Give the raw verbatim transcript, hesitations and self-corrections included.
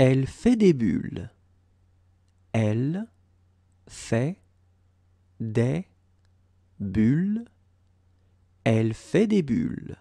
Elle fait des bulles. Elle fait des bulles. Elle fait des bulles.